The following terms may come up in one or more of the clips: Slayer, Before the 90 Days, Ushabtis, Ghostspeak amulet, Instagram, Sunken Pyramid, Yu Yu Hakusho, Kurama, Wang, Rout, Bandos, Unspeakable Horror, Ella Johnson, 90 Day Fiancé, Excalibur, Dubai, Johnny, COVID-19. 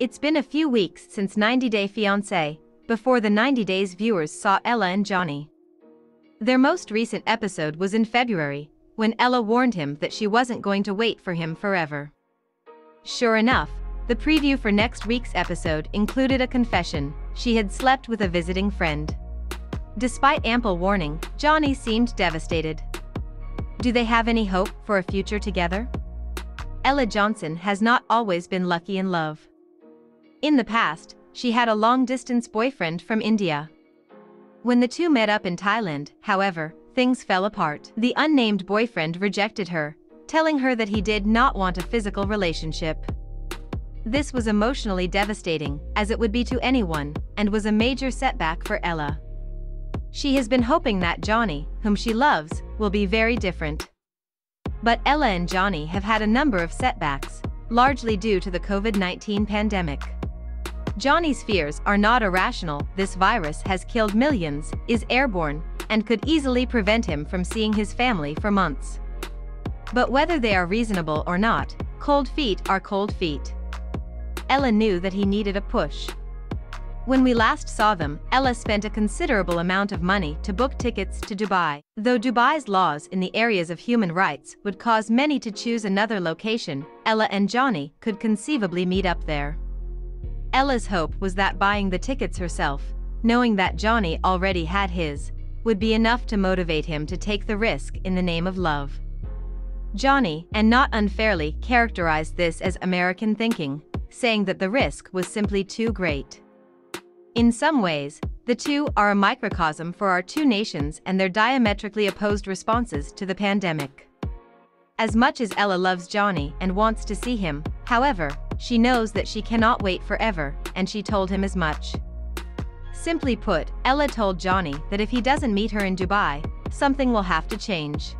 It's been a few weeks since 90 Day Fiancé, Before the 90 Days viewers saw Ella and Johnny. Their most recent episode was in February, when Ella warned him that she wasn't going to wait for him forever. Sure enough, the preview for next week's episode included a confession: she had slept with a visiting friend. Despite ample warning, Johnny seemed devastated. Do they have any hope for a future together? Ella Johnson has not always been lucky in love. In the past, she had a long-distance boyfriend from India. When the two met up in Thailand, however, things fell apart. The unnamed boyfriend rejected her, telling her that he did not want a physical relationship. This was emotionally devastating, as it would be to anyone, and was a major setback for Ella. She has been hoping that Johnny, whom she loves, will be very different. But Ella and Johnny have had a number of setbacks, largely due to the COVID-19 pandemic. Johnny's fears are not irrational. This virus has killed millions, is airborne, and could easily prevent him from seeing his family for months. But whether they are reasonable or not, cold feet are cold feet. Ella knew that he needed a push. When we last saw them, Ella spent a considerable amount of money to book tickets to Dubai. Though Dubai's laws in the areas of human rights would cause many to choose another location, Ella and Johnny could conceivably meet up there. Ella's hope was that buying the tickets herself, knowing that Johnny already had his, would be enough to motivate him to take the risk in the name of love. Johnny, and not unfairly, characterized this as American thinking, saying that the risk was simply too great. In some ways, the two are a microcosm for our two nations and their diametrically opposed responses to the pandemic. As much as Ella loves Johnny and wants to see him, however, she knows that she cannot wait forever, and she told him as much. Simply put, Ella told Johnny that if he doesn't meet her in Dubai, something will have to change.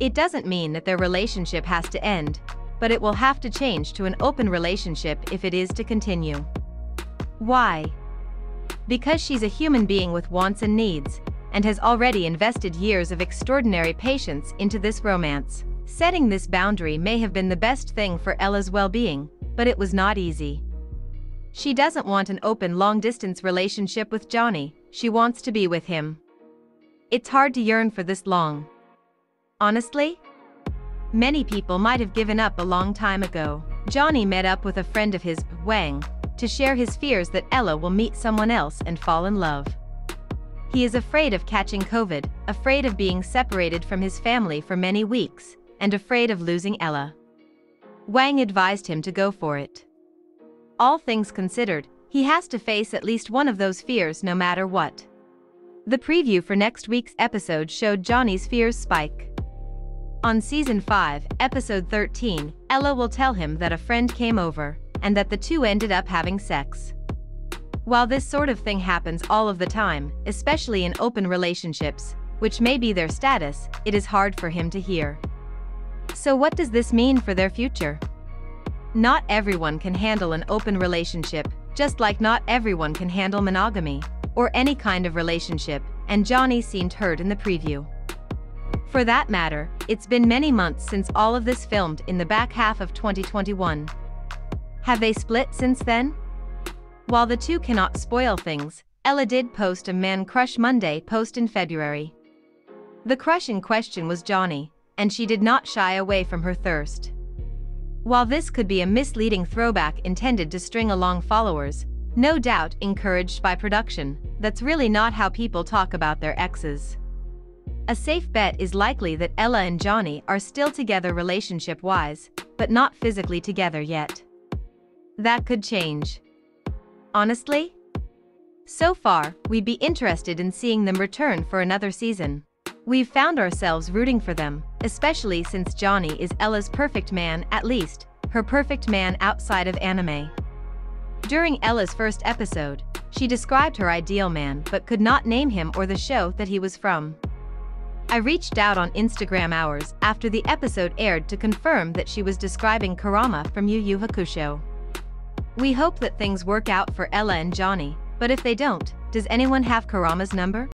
It doesn't mean that their relationship has to end, but it will have to change to an open relationship if it is to continue. Why? Because she's a human being with wants and needs, and has already invested years of extraordinary patience into this romance. Setting this boundary may have been the best thing for Ella's well-being, but it was not easy. She doesn't want an open long-distance relationship with Johnny, she wants to be with him. It's hard to yearn for this long. Honestly? Many people might have given up a long time ago. Johnny met up with a friend of his, Wang, to share his fears that Ella will meet someone else and fall in love. He is afraid of catching COVID, afraid of being separated from his family for many weeks, and afraid of losing Ella. Wang advised him to go for it. All things considered, he has to face at least one of those fears no matter what. The preview for next week's episode showed Johnny's fears spike. On Season 5, Episode 13, Ella will tell him that a friend came over, and that the two ended up having sex. While this sort of thing happens all of the time, especially in open relationships, which may be their status, it is hard for him to hear. So what does this mean for their future? Not everyone can handle an open relationship, just like not everyone can handle monogamy, or any kind of relationship, and Johnny seemed hurt in the preview. For that matter, it's been many months since all of this filmed in the back half of 2021. Have they split since then? While the two cannot spoil things, Ella did post a Man Crush Monday post in February. The crush in question was Johnny, and she did not shy away from her thirst. While this could be a misleading throwback intended to string along followers, no doubt encouraged by production, that's really not how people talk about their exes. A safe bet is likely that Ella and Johnny are still together relationship-wise, but not physically together yet. That could change. Honestly? So far, we'd be interested in seeing them return for another season. We've found ourselves rooting for them, especially since Johnny is Ella's perfect man, at least, her perfect man outside of anime. During Ella's first episode, she described her ideal man but could not name him or the show that he was from. I reached out on Instagram hours after the episode aired to confirm that she was describing Kurama from Yu Yu Hakusho. We hope that things work out for Ella and Johnny, but if they don't, does anyone have Kurama's number?